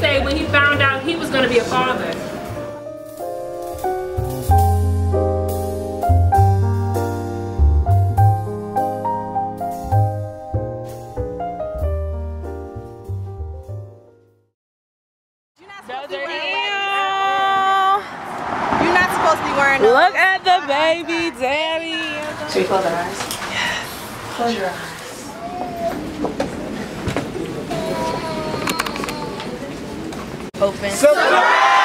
Say when he found out he was going to be a father. You're not supposed to be wearing no. Look at the baby daddy. Should we close our eyes? Yes. Close your eyes. Open. Surprise!